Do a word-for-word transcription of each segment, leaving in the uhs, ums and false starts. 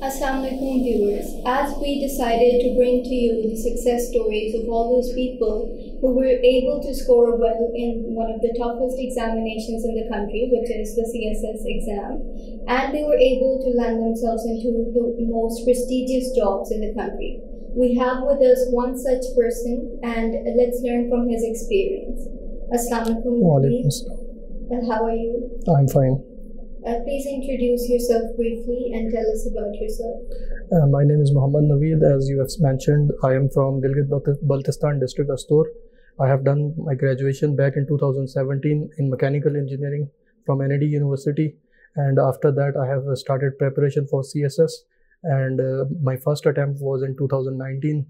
Assalamualaikum viewers, as we decided to bring to you the success stories of all those people who were able to score well in one of the toughest examinations in the country, which is the C S S exam, and they were able to land themselves into the most prestigious jobs in the country. We have with us one such person and let's learn from his experience. Assalamualaikum. Waalaikum assalam. How are you? I'm fine. Uh, please introduce yourself briefly and tell us about yourself. Uh, my name is Muhammad Naveed. As you have mentioned, I am from Gilgit Baltistan district, Astor. I have done my graduation back in two thousand seventeen in mechanical engineering from N A D University, and after that I have started preparation for C S S, and uh, my first attempt was in two thousand nineteen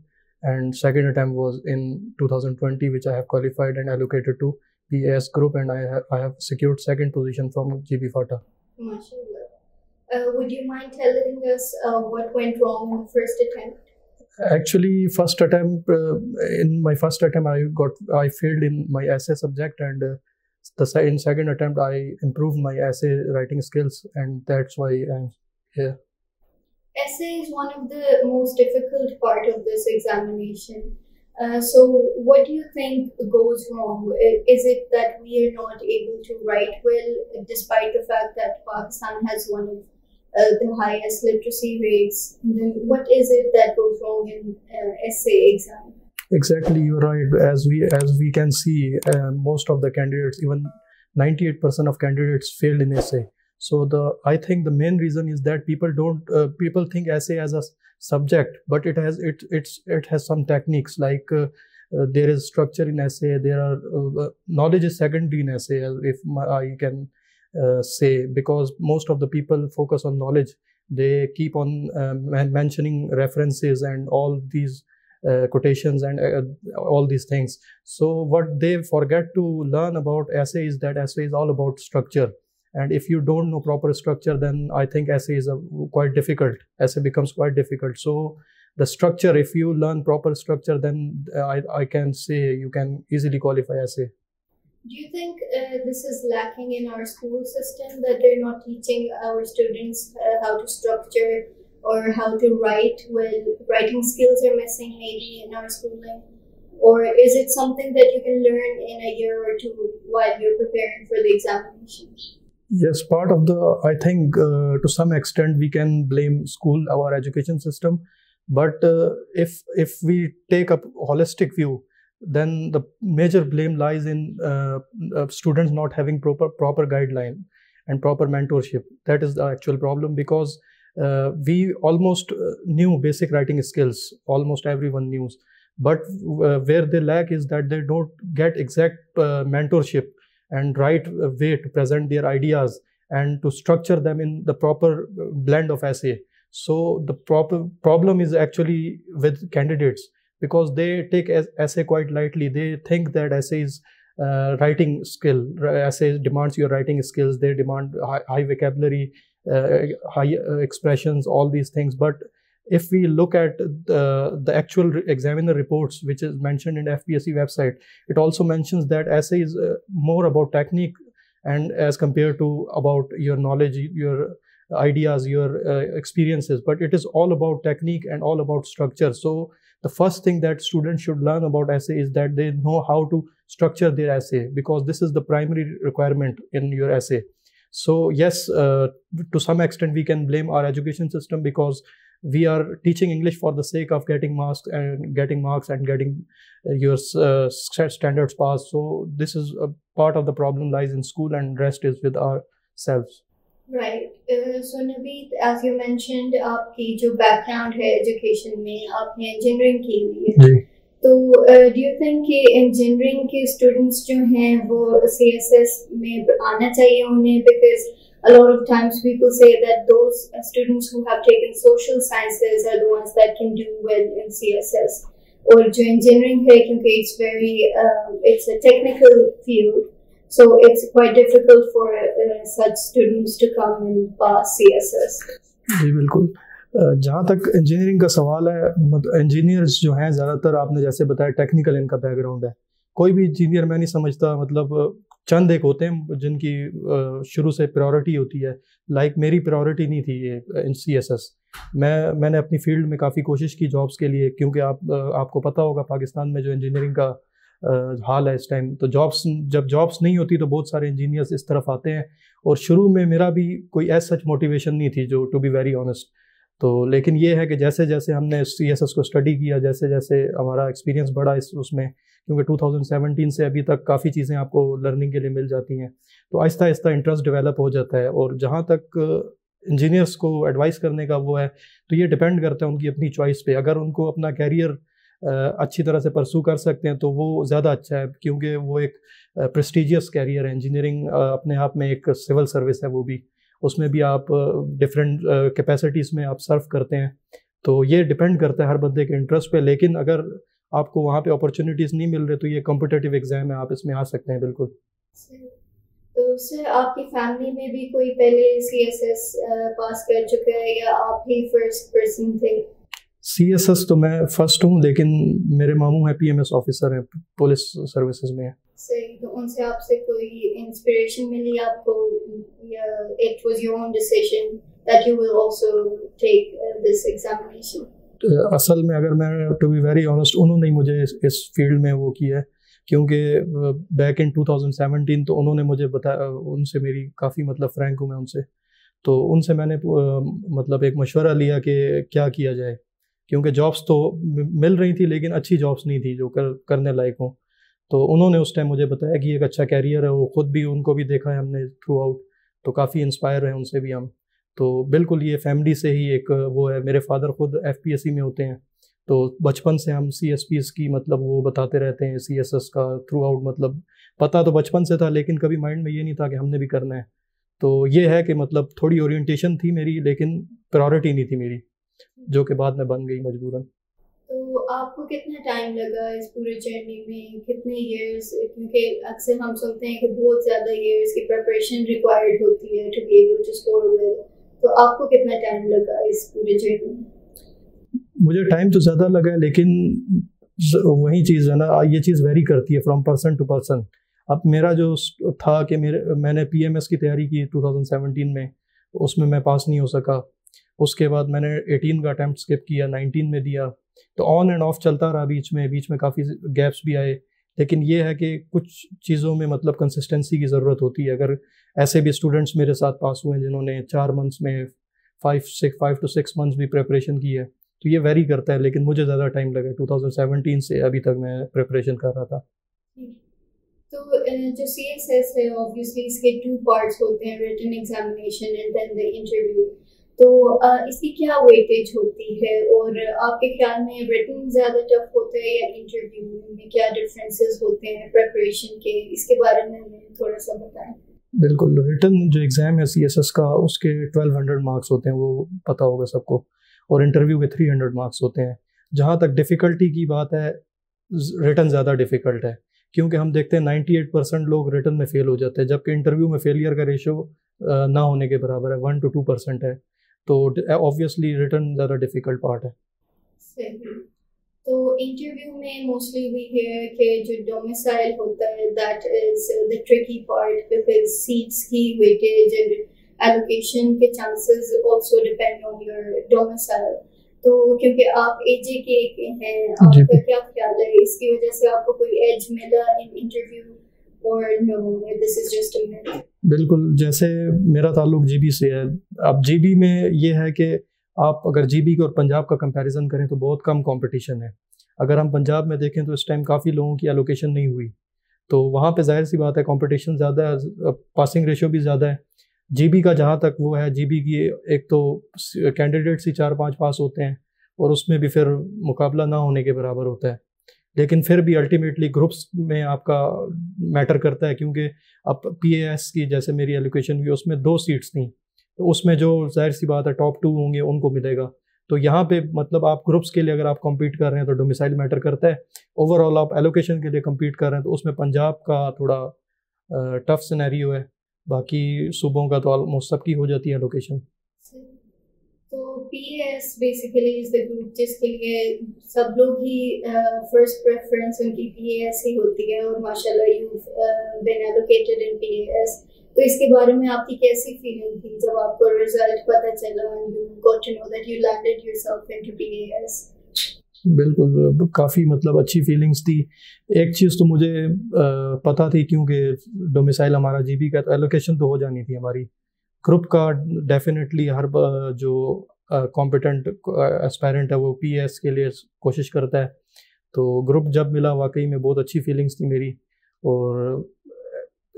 and second attempt was in two thousand twenty, which I have qualified and allocated to P A S group, and I, ha I have secured second position from G B. Mashallah. Uh, would you mind telling us uh, what went wrong in the first attempt? Actually, first attempt, uh, in my first attempt, I got, I failed in my essay subject, and uh, the in second attempt, I improved my essay writing skills, and that's why I'm here. Essay is one of the most difficult part of this examination. Uh, so, what do you think goes wrong? Is it that we are not able to write well, despite the fact that Pakistan has one of uh, the highest literacy rates? Then what is it that goes wrong in uh, essay exam? Exactly, you're right. As we as we can see, uh, most of the candidates, even ninety-eight percent of candidates, failed in essay. So the I think the main reason is that people don't uh, people think essay as a subject, but it has it it's it has some techniques, like uh, uh, there is structure in essay. There are uh, knowledge is secondary in essay, if my, I can uh, say, because most of the people focus on knowledge. They keep on um, mentioning references and all these uh, quotations and uh, all these things. So what they forget to learn about essay is that essay is all about structure. And if you don't know proper structure, then I think essay is a quite difficult. Essay becomes quite difficult. So the structure, if you learn proper structure, then I, I can say you can easily qualify essay. Do you think uh, this is lacking in our school system, that they're not teaching our students uh, how to structure or how to write? Well, writing skills are missing maybe in our schooling. Or is it something that you can learn in a year or two while you're preparing for the examination? Yes, part of the, I think uh, to some extent we can blame school, our education system, but uh, if if we take a holistic view, then the major blame lies in uh, uh, students not having proper proper guideline and proper mentorship. That is the actual problem, because uh, we almost knew basic writing skills, almost everyone knew, but uh, where they lack is that they don't get exact uh, mentorship and right way to present their ideas and to structure them in the proper blend of essay. So the proper problem is actually with candidates, because they take essay quite lightly. They think that essay is uh, writing skill. Essay demands your writing skills. They demand high, high vocabulary, uh, high uh, expressions, all these things. But if we look at the, the actual examiner reports, which is mentioned in F P S C website, it also mentions that essay is uh, more about technique, and as compared to about your knowledge, your ideas, your uh, experiences, but it is all about technique and all about structure. So the first thing that students should learn about essay is that they know how to structure their essay, because this is the primary requirement in your essay. So yes, uh, to some extent we can blame our education system, because we are teaching English for the sake of getting marks and getting marks and getting your uh, standards passed. So this is a part of the problem lies in school, and rest is with ourselves. Right. Uh, so Naveed, as you mentioned, आपकी जो background है education में, आपने engineering की हुई है. जी. तो uh, do you think कि engineering के students जो हैं वो C S S में आना चाहिए उन्हें, because a lot of times people say that those students who have taken social sciences are the ones that can do well in C S S, or jo engineering hai, kyunki it's very uh, it's a technical field, so it's quite difficult for uh, such students to come and pass C S S. जी बिल्कुल. जहाँ तक engineering का सवाल है, engineers जो हैं ज़्यादातर आपने जैसे बताया technical इनका background है. कोई भी engineer मैं नहीं समझता, मतलब चंद एक होते हैं जिनकी शुरू से प्रायोरिटी होती है, लाइक like मेरी प्रायोरिटी नहीं थी ये इन सी एस एस. मैं मैंने अपनी फील्ड में काफ़ी कोशिश की जॉब्स के लिए, क्योंकि आप आपको पता होगा पाकिस्तान में जो इंजीनियरिंग का हाल है इस टाइम, तो जॉब्स जब जॉब्स नहीं होती तो बहुत सारे इंजीनियर्स इस तरफ आते हैं। और शुरू में मेरा भी कोई ऐसा सच मोटिवेशन नहीं थी, जो टू बी वेरी ऑनेस्ट। तो लेकिन ये है कि जैसे जैसे हमने सी एस एस को स्टडी किया, जैसे जैसे हमारा एक्सपीरियंस बढ़ा इस उसमें, क्योंकि टू थाउजेंड सेवनटीन से अभी तक काफ़ी चीज़ें आपको लर्निंग के लिए मिल जाती हैं, तो आहिस्ता आहिस्ता इंटरेस्ट डेवलप हो जाता है। और जहाँ तक इंजीनियर्स को एडवाइस करने का वो है, तो ये डिपेंड करता है उनकी अपनी चॉइस पे। अगर उनको अपना कैरियर अच्छी तरह से परसू कर सकते हैं तो वो ज़्यादा अच्छा है, क्योंकि वो एक प्रेस्टीजियस कैरियर है। इंजीनियरिंग अपने आप में एक सिविल सर्विस है, वो भी उसमें भी आप डिफरेंट कैपेसिटीज़ में आप सर्व करते हैं। तो ये डिपेंड करता है हर बंदे के इंटरेस्ट पे। लेकिन अगर आपको वहाँ पे अपॉर्चुनिटीज़ नहीं मिल रही तो ये कॉम्पिटिटिव एग्ज़ाम है, आप इसमें आ सकते हैं बिल्कुल। तो सर, आपकी फैमिली में भी कोई पहले सीएसएस पास कर चुका है या आप ही फर्स्ट पर्सन थे? सीएसएस तो मैं फर्स्ट हूँ, लेकिन मेरे मामू हैं पीएमएस ऑफिसर हैं, पुलिस सर्विसेज में हैं। सही, तो उनसे आपसे कोई इंस्पिरेशन मिली आपको या it was your own decision that you will also take this examination? असल में अगर मैं टू बी वेरी ऑनेस्ट, उन्होंने ही मुझे इस, इस फील्ड में वो किया है, क्योंकि back in two thousand seventeen तो उन्होंने मुझे बताया, उनसे मेरी काफ़ी मतलब फ्रैंक हूँ मैं उनसे, तो उनसे मैंने मतलब एक मशवरा लिया कि क्या किया जाए, क्योंकि जॉब्स तो मिल रही थी लेकिन अच्छी जॉब्स नहीं थी जो कर करने लायक हों। तो उन्होंने उस टाइम मुझे बताया कि एक अच्छा कैरियर है, वो खुद भी, उनको भी देखा है हमने थ्रू आउट, तो काफ़ी इंस्पायर है उनसे भी हम। तो बिल्कुल ये फैमिली से ही एक वो है। मेरे फादर खुद एफपीएससी में होते हैं, तो बचपन से हम सीएसपीस की मतलब वो बताते रहते हैं, सीएसएस का थ्रू आउट मतलब पता तो बचपन से था, लेकिन कभी माइंड में ये नहीं था कि हमने भी करना है। तो ये है कि मतलब थोड़ी ओरिएंटेशन थी मेरी, लेकिन प्रायोरिटी नहीं थी मेरी, जो कि बाद में बन गई मजबूरन। तो आपको कितना टाइम लगा इस पूरे जर्नी में, कितने इयर्स? क्योंकि अक्सर हम सुनते हैं कि बहुत ज़्यादा इयर्स की प्रिपरेशन रिक्वायर्ड होती है to be able to score well, तो आपको कितना टाइम लगा इस पूरे जर्नी में? मुझे टाइम तो ज़्यादा लगा, लेकिन वही चीज़ है ना, ये चीज़ वेरी करती है फ्रॉम पर्सन टू पर्सन। अब मेरा जो था कि मेरे मैंने पीएमएस की तैयारी की टू थाउजेंड सेवनटीन में, उसमें मैं पास नहीं हो सका। उसके बाद मैंने एटीन का अटैम्प्ट स्किप किया, नाइनटीन में दिया, तो ऑन एंड ऑफ चलता रहा। बीच में बीच में काफ़ी गैप्स भी आए, लेकिन ये है कि कुछ चीज़ों में मतलब कंसिस्टेंसी की ज़रूरत होती है। अगर ऐसे भी स्टूडेंट्स मेरे साथ पास हुए हैं जिन्होंने चार मंथ्स में five six five to six months भी प्रेपरेशन की है, तो ये वेरी करता है। लेकिन मुझे ज़्यादा टाइम लगा, टू थाउजेंड सेवनटीन से अभी तक मैं प्रेपरेशन कर रहा था। तो जो सी एस एस है, ऑब्वियसली इसके टू पार्ट्स होते हैं, written examination and then the interview. तो इसकी क्या वेटेज होती है, और आपके ख्याल में रिटन ज़्यादा टफ होता है या इंटरव्यू में? क्या डिफरेंसेस होते हैं प्रेपरेशन के, इसके बारे में हमें थोड़ा सा बताएं। बिल्कुल, रिटन जो एग्ज़ाम है सी एस एस का, उसके ट्वेल्व हंड्रेड मार्क्स होते हैं, वो पता होगा सबको, और इंटरव्यू के थ्री हंड्रेड मार्क्स होते हैं। जहाँ तक डिफ़िकल्टी की बात है, रिटन ज़्यादा डिफ़िकल्ट है, क्योंकि हम देखते हैं नाइन्टी एट परसेंट लोग रिटन में फ़ेल हो जाते हैं, जबकि इंटरव्यू में फेलियर का रेशो ना होने के बराबर है, वन टू टू परसेंट है। तो ऑब्वियसली रिटन ज़्यादा डिफ़िकल्ट पार्ट है। तो इंटरव्यू में मोस्टली वी हियर कि जो डोमिसाइल होता है, that is the tricky part, because seats की वेटेज एंड एलोकेशन के chances also depend on your domicile. तो क्योंकि आप एजे के हैं, आपका क्या ख्याल है, इसकी वजह से आपको कोई एज मिला इन इंटरव्यू और no this is just a myth? बिल्कुल, जैसे मेरा ताल्लुक जीबी से है। अब जीबी में ये है कि आप अगर जीबी के और पंजाब का कंपैरिजन करें तो बहुत कम कंपटीशन है। अगर हम पंजाब में देखें तो इस टाइम काफ़ी लोगों की एलोकेशन नहीं हुई, तो वहाँ पे जाहिर सी बात है कंपटीशन ज़्यादा है, पासिंग रेशियो भी ज़्यादा है। जीबी का जहाँ तक वो है, जीबी की एक तो कैंडिडेट्स ही चार पाँच पास होते हैं, और उसमें भी फिर मुकाबला ना होने के बराबर होता है। लेकिन फिर भी अल्टीमेटली ग्रुप्स में आपका मैटर करता है, क्योंकि अब पीएएस की जैसे मेरी एलोकेशन हुई, उसमें दो सीट्स थी, तो उसमें जो जाहिर सी बात है टॉप टू होंगे उनको मिलेगा। तो यहाँ पे मतलब आप ग्रुप्स के लिए अगर आप कम्पीट कर रहे हैं तो डोमिसाइल मैटर करता है। ओवरऑल आप एलोकेशन के लिए कम्पीट कर रहे हैं तो उसमें पंजाब का थोड़ा टफ सिनेरियो है, बाकी सूबों का तो ऑलमोस्ट सबकी हो जाती है एलोकेशन। तो PS basically is the group जिसके लिए सब लोग ही फर्स्ट प्रेफरेंस उनकी पीएस ही होती है, और माशाल्लाह you been allocated in PS, तो इसके बारे में आपकी कैसी फीलिंग थी जब आपको रिजल्ट पता चला and you got to know that you landed yourself into PAS? बिल्कुल, काफ़ी मतलब अच्छी फीलिंग्स थी। एक चीज़ तो मुझे आ, पता थी क्योंकि डोमिसाइल हमारा जीबी का एलोकेशन तो हो जानी थी हमारी। ग्रुप का डेफिनेटली हर जो कॉम्पिटेंट एस्पायरेंट है वो पीएएस के लिए कोशिश करता है, तो ग्रुप जब मिला वाकई में बहुत अच्छी फीलिंग्स थी मेरी। और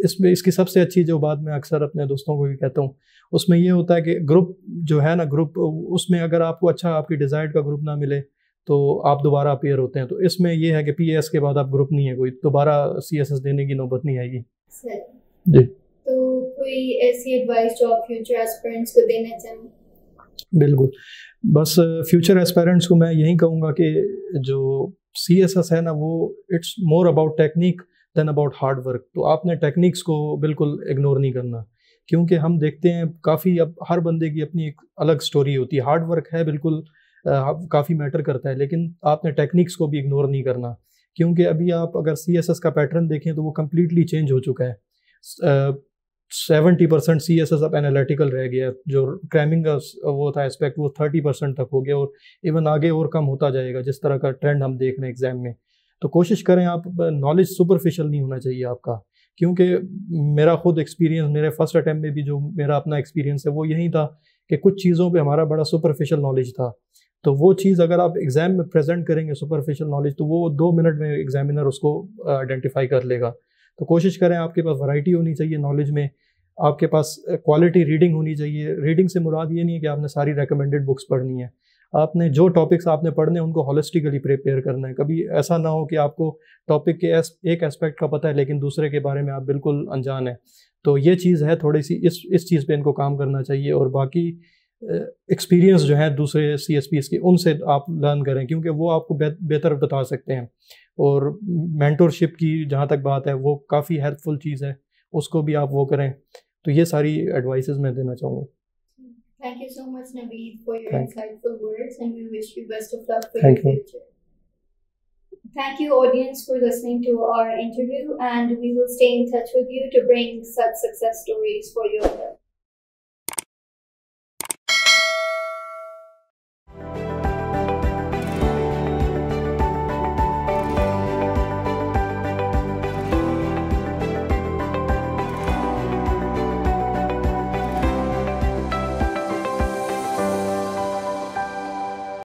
इसमें इसकी सबसे अच्छी जो बात मैं अक्सर अपने दोस्तों को भी कहता हूँ, उसमें ये होता है कि ग्रुप जो है ना, ग्रुप उसमें अगर आपको अच्छा आपकी डिज़ायर्ड का ग्रुप ना मिले तो आप दोबारा अपेयर होते हैं। तो इसमें ये है कि पीएएस के बाद आप ग्रुप नहीं है कोई, दोबारा सीएसएस देने की नौबत नहीं आएगी जी। तो कोई ऐसी एडवाइस जो आप फ्यूचर एस्पिरेंट्स को देना चाहें? बिल्कुल, बस फ्यूचर एस्पिरेंट्स को मैं यही कहूँगा कि जो सीएसएस है ना वो it's more about technique than about hard work. तो आपने टेक्निक्स को बिल्कुल इग्नोर नहीं करना, क्योंकि हम देखते हैं काफ़ी, अब हर बंदे की अपनी एक अलग स्टोरी होती है। हार्ड वर्क है बिल्कुल, काफ़ी मैटर करता है, लेकिन आपने टेक्निक्स को भी इग्नोर नहीं करना, क्योंकि अभी आप अगर सीएसएस का पैटर्न देखें तो वो कम्प्लीटली चेंज हो चुका है। Seventy percent C S S अब एनालिटिकल रह गया, जो क्रैमिंग का वो था एस्पेक्ट वो थर्टी परसेंट तक हो गया, और इवन आगे और कम होता जाएगा जिस तरह का ट्रेंड हम देख रहे हैं एग्जाम में। तो कोशिश करें आप, नॉलेज सुपरफिशियल नहीं होना चाहिए आपका, क्योंकि मेरा खुद एक्सपीरियंस, मेरे फर्स्ट अटैम्प्ट में भी जो मेरा अपना एक्सपीरियंस है वो यही था कि कुछ चीज़ों पे हमारा बड़ा सुपरफिशियल नॉलेज था। तो वो चीज़ अगर आप एग्ज़ाम में प्रेजेंट करेंगे सुपरफिशियल नॉलेज, तो वो दो मिनट में एग्जामिनर उसको आइडेंटिफाई कर लेगा। तो कोशिश करें आपके पास वैरायटी होनी चाहिए नॉलेज में, आपके पास क्वालिटी रीडिंग होनी चाहिए। रीडिंग से मुराद ये नहीं है कि आपने सारी रिकमेंडेड बुक्स पढ़नी है, आपने जो टॉपिक्स आपने पढ़ने हैं उनको होलिस्टिकली प्रिपेयर करना है। कभी ऐसा ना हो कि आपको टॉपिक के एस, एक एस्पेक्ट का पता है लेकिन दूसरे के बारे में आप बिल्कुल अनजान हैं। तो ये चीज़ है थोड़ी सी, इस इस चीज़ पे इनको काम करना चाहिए। और बाकी एक्सपीरियंस जो है दूसरे सीएसपीएस के, उनसे आप लर्न करें, क्योंकि वो आपको बेहतर बता सकते हैं। और मेंटरशिप की जहाँ तक बात है वो काफ़ी हेल्पफुल चीज़ है, उसको भी आप वो करें। तो ये सारी एडवाइसेस मैं देना चाहूँगा। Thank you so much, Naveed, for your Thanks. insightful words, and we wish you best of luck for Thank your future. You. Thank you, audience, for listening to our interview, and we will stay in touch with you to bring such success stories for your work.